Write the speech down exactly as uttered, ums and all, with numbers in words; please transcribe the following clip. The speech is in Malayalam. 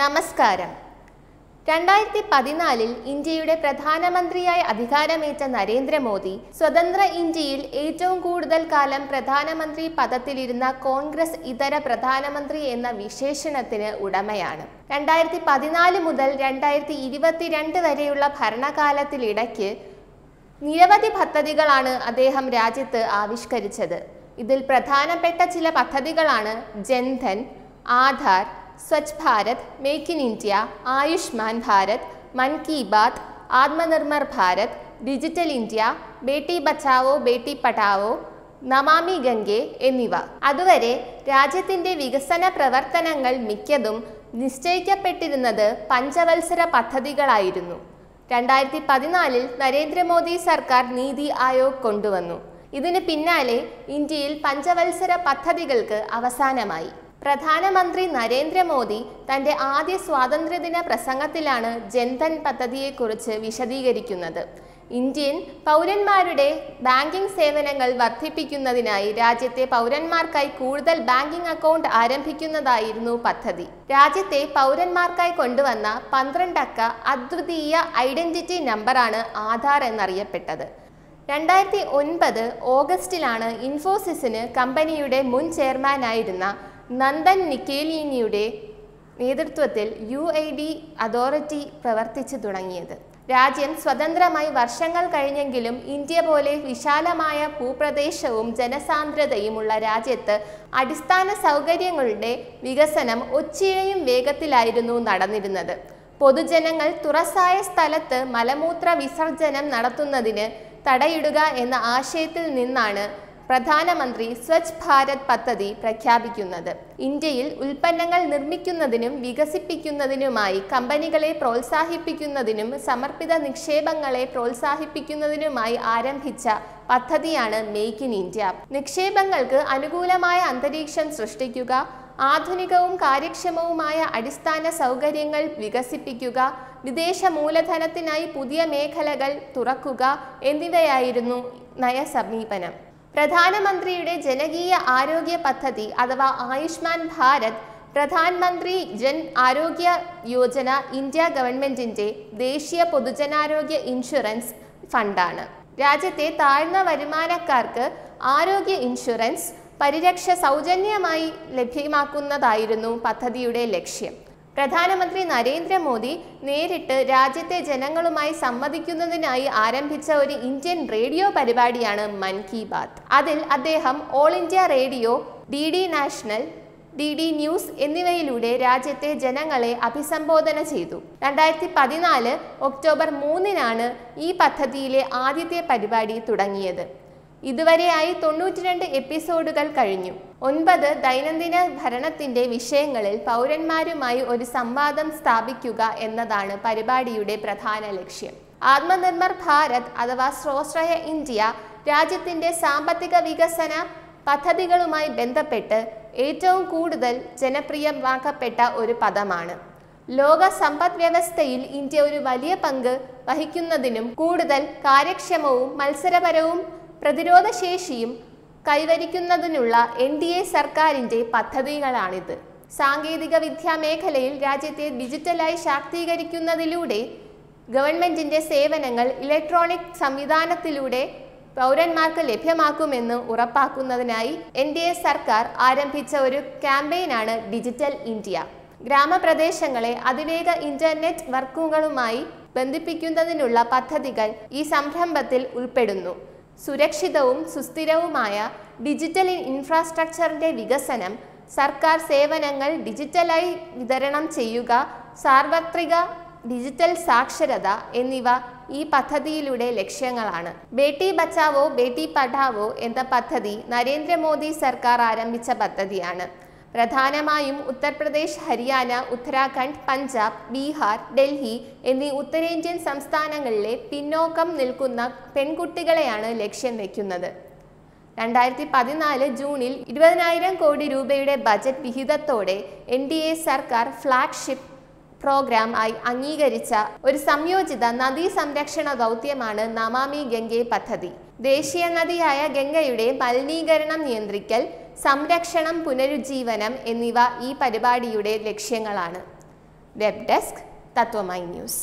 നമസ്കാരം രണ്ടായിരത്തി പതിനാല് ഇന്ത്യയുടെ പ്രധാനമന്ത്രിയായി അധികാരമേറ്റ നരേന്ദ്ര മോദി സ്വതന്ത്ര ഇന്ത്യയിൽ ഏറ്റവും കൂടുതൽ കാലം പ്രധാനമന്ത്രി പദത്തിലിരുന്ന കോൺഗ്രസ് ഇതര പ്രധാനമന്ത്രി എന്ന വിശേഷണത്തിന് ഉടമയാണ്. രണ്ടായിരത്തി പതിനാല് മുതൽ രണ്ടായിരത്തി ഇരുപത്തിരണ്ട് വരെയുള്ള ഭരണകാലത്തിലിടയ്ക്ക് നിരവധി പദ്ധതികളാണ് അദ്ദേഹം രാജ്യത്ത് ആവിഷ്കരിച്ചത്. ഇതിൽ പ്രധാനപ്പെട്ട ചില പദ്ധതികളാണ് Jan Dhan, Aadhaar, Swachh Bharat, make in India, Ayushman Bharat, Mann Ki बात, आत्मनिर्भर भारत, डिजिटल इंडिया, बेटी बचाओ बेटी पढ़ाओ, नमामि गंगे എന്നിവ. അതുവരെ രാജ്യത്തിന്റെ വികസന പ്രവർത്തനങ്ങൾ മിക്കതും നിശ്ചയിക്കപ്പെട്ടിരുന്നത് പഞ്ചവത്സര പദ്ധതികളായിരുന്നു. രണ്ടായിരത്തി പതിനാല് നരേന്ദ്രമോദി സർക്കാർ നീതി ആയോഗ് കൊണ്ടുവന്നു. ഇതിന് പിന്നാലെ ഇന്ത്യയിൽ പഞ്ചവത്സര പദ്ധതികൾക്ക് അവസാനമായി. പ്രധാനമന്ത്രി നരേന്ദ്രമോദി തൻ്റെ ആദ്യ സ്വാതന്ത്ര്യദിന പ്രസംഗത്തിലാണ് ജൻധൻ പദ്ധതിയെക്കുറിച്ച് വിശദീകരിക്കുന്നത്. ഇന്ത്യൻ പൗരന്മാരുടെ ബാങ്കിംഗ് സേവനങ്ങൾ വർദ്ധിപ്പിക്കുന്നതിനായി രാജ്യത്തെ പൗരന്മാർക്കായി കൂടുതൽ ബാങ്കിംഗ് അക്കൗണ്ട് ആരംഭിക്കുന്നതായിരുന്നു പദ്ധതി. രാജ്യത്തെ പൗരന്മാർക്കായി കൊണ്ടുവന്ന പന്ത്രണ്ടക്ക അദ്വിതീയ ഐഡന്റിറ്റി നമ്പറാണ് ആധാർ എന്നറിയപ്പെട്ടത്. രണ്ടായിരത്തി ഒൻപത് ഓഗസ്റ്റിലാണ് ഇൻഫോസിസിന് കമ്പനിയുടെ മുൻ ചെയർമാനായിരുന്ന നന്ദൻ നിക്കേലിനിയുടെ നേതൃത്വത്തിൽ യു ഐ ഡി അതോറിറ്റി പ്രവർത്തിച്ചു തുടങ്ങിയത്. രാജ്യം സ്വതന്ത്രമായി വർഷങ്ങൾ കഴിഞ്ഞെങ്കിലും ഇന്ത്യ പോലെ വിശാലമായ ഭൂപ്രദേശവും ജനസാന്ദ്രതയുമുള്ള രാജ്യത്ത് അടിസ്ഥാന സൗകര്യങ്ങളുടെ വികസനം ഒച്ചയിലും വേഗത്തിലായിരുന്നു നടന്നിരുന്നത്. പൊതുജനങ്ങൾ തുറസായ സ്ഥലത്ത് മലമൂത്ര വിസർജനം നടത്തുന്നതിന് തടയിടുക എന്ന ആശയത്തിൽ നിന്നാണ് പ്രധാനമന്ത്രി സ്വച്ഛ് ഭാരത് പദ്ധതി പ്രഖ്യാപിക്കുന്നത്. ഇന്ത്യയിൽ ഉൽപ്പന്നങ്ങൾ നിർമ്മിക്കുന്നതിനും വികസിപ്പിക്കുന്നതിനുമായി കമ്പനികളെ പ്രോത്സാഹിപ്പിക്കുന്നതിനും സമർപ്പിത നിക്ഷേപങ്ങളെ പ്രോത്സാഹിപ്പിക്കുന്നതിനുമായി ആരംഭിച്ച പദ്ധതിയാണ് മേക്ക് ഇൻ ഇന്ത്യ. നിക്ഷേപങ്ങൾക്ക് അനുകൂലമായ അന്തരീക്ഷം സൃഷ്ടിക്കുക, ആധുനികവും കാര്യക്ഷമവുമായ അടിസ്ഥാന സൗകര്യങ്ങൾ വികസിപ്പിക്കുക, വിദേശ മൂലധനത്തിനായി പുതിയ മേഖലകൾ തുറക്കുക എന്നിവയായിരുന്നു നയസമീപനം. പ്രധാനമന്ത്രിയുടെ ജനകീയ ആരോഗ്യ പദ്ധതി അഥവാ ആയുഷ്മാൻ ഭാരത്, പ്രധാനമന്ത്രി ജൻ ആരോഗ്യ യോജന ഇന്ത്യ ഗവൺമെന്റിന്റെ ദേശീയ പൊതുജനാരോഗ്യ ഇൻഷുറൻസ് ഫണ്ടാണ്. രാജ്യത്തെ താഴ്ന്ന വരുമാനക്കാർക്ക് ആരോഗ്യ ഇൻഷുറൻസ് പരിരക്ഷ സൗജന്യമായി ലഭ്യമാക്കുന്നതായിരുന്നു പദ്ധതിയുടെ ലക്ഷ്യം. പ്രധാനമന്ത്രി നരേന്ദ്രമോദി നേരിട്ട് രാജ്യത്തെ ജനങ്ങളുമായി സംവദിക്കുന്നതിനായി ആരംഭിച്ച ഒരു ഇന്ത്യൻ റേഡിയോ പരിപാടിയാണ് മൻ കി ബാത്. അതിൽ അദ്ദേഹം all India radio, D D national, D D news എന്നിവയിലൂടെ രാജ്യത്തെ ജനങ്ങളെ അഭിസംബോധന ചെയ്തു. രണ്ടായിരത്തി പതിനാല് ഒക്ടോബർ മൂന്നിനാണ് ഈ പദ്ധതിയിലെ ആദ്യത്തെ പരിപാടി തുടങ്ങിയത്. ഇതുവരെയായി തൊണ്ണൂറ്റി രണ്ട് എപ്പിസോഡുകൾ കഴിഞ്ഞു. ഒൻപത് ദൈനംദിന ഭരണത്തിന്റെ വിഷയങ്ങളിൽ പൗരന്മാരുമായി ഒരു സംവാദം സ്ഥാപിക്കുക എന്നതാണ് പരിപാടിയുടെ പ്രധാന ലക്ഷ്യം. ആത്മനിർഭർ ഭാരത് അഥവാ സ്വാശ്രയ ഇന്ത്യ രാജ്യത്തിന്റെ സാമ്പത്തിക വികസന പദ്ധതികളുമായി ബന്ധപ്പെട്ട് ഏറ്റവും കൂടുതൽ ജനപ്രിയമാക്കപ്പെട്ട ഒരു പദമാണ്. ലോക സമ്പദ് വ്യവസ്ഥയിൽ ഇന്ത്യ ഒരു വലിയ പങ്ക് വഹിക്കുന്നതിനും കൂടുതൽ കാര്യക്ഷമവും മത്സരപരവും പ്രതിരോധശേഷിയും കൈവരിക്കുന്നതിനുള്ള എൻ ഡി എ സർക്കാരിൻ്റെ പദ്ധതികളാണിത്. സാങ്കേതിക വിദ്യാ മേഖലയിൽ രാജ്യത്തെ ഡിജിറ്റലായി ശാക്തീകരിക്കുന്നതിലൂടെ ഗവൺമെൻറ്റിൻ്റെ സേവനങ്ങൾ ഇലക്ട്രോണിക് സംവിധാനത്തിലൂടെ പൗരന്മാർക്ക് ലഭ്യമാക്കുമെന്ന് ഉറപ്പാക്കുന്നതിനായി എൻ ഡി എ സർക്കാർ ആരംഭിച്ച ഒരു ക്യാമ്പയിനാണ് ഡിജിറ്റൽ ഇന്ത്യ. ഗ്രാമപ്രദേശങ്ങളെ അതിവേഗ ഇൻ്റർനെറ്റ് വർക്കുകളുമായി ബന്ധിപ്പിക്കുന്നതിനുള്ള പദ്ധതികൾ ഈ സംരംഭത്തിൽ ഉൾപ്പെടുന്നു. സുരക്ഷിതവും സുസ്ഥിരവുമായ ഡിജിറ്റൽ ഇൻഫ്രാസ്ട്രക്ചറിൻ്റെ വികസനം, സർക്കാർ സേവനങ്ങൾ ഡിജിറ്റലായി വിതരണം ചെയ്യുക, സാർവത്രിക ഡിജിറ്റൽ സാക്ഷരത എന്നിവ ഈ പദ്ധതിയിലൂടെ ലക്ഷ്യങ്ങളാണ്. ബേട്ടി ബച്ചാവോ ബേട്ടി പഠാവോ എന്ന പദ്ധതി നരേന്ദ്രമോദി സർക്കാർ ആരംഭിച്ച പദ്ധതിയാണ്. പ്രധാനമായും ഉത്തർപ്രദേശ്, ഹരിയാന, ഉത്തരാഖണ്ഡ്, പഞ്ചാബ്, ബീഹാർ, ഡൽഹി എന്നീ ഉത്തരേന്ത്യൻ സംസ്ഥാനങ്ങളിലെ പിന്നോക്കം നിൽക്കുന്ന പെൺകുട്ടികളെയാണ് ലക്ഷ്യം വയ്ക്കുന്നത്. രണ്ടായിരത്തി പതിനാല് ജൂണിൽ ഇരുപതിനായിരം കോടി രൂപയുടെ ബജറ്റ് വിഹിതത്തോടെ എൻ ഡി എ സർക്കാർ ഫ്ളാഗ്ഷിപ്പ് പ്രോഗ്രാം ആയി അംഗീകരിച്ച ഒരു സംയോജിത നദീ സംരക്ഷണ ദൗത്യമാണ് നമാമി ഗംഗെ പദ്ധതി. ദേശീയ നദിയായ ഗംഗയുടെ മലിനീകരണം നിയന്ത്രിക്കൽ, സംരക്ഷണം, പുനരുജ്ജീവനം എന്നിവ ഈ പരിപാടിയുടെ ലക്ഷ്യങ്ങളാണ്. Web desk तत्वमयी news.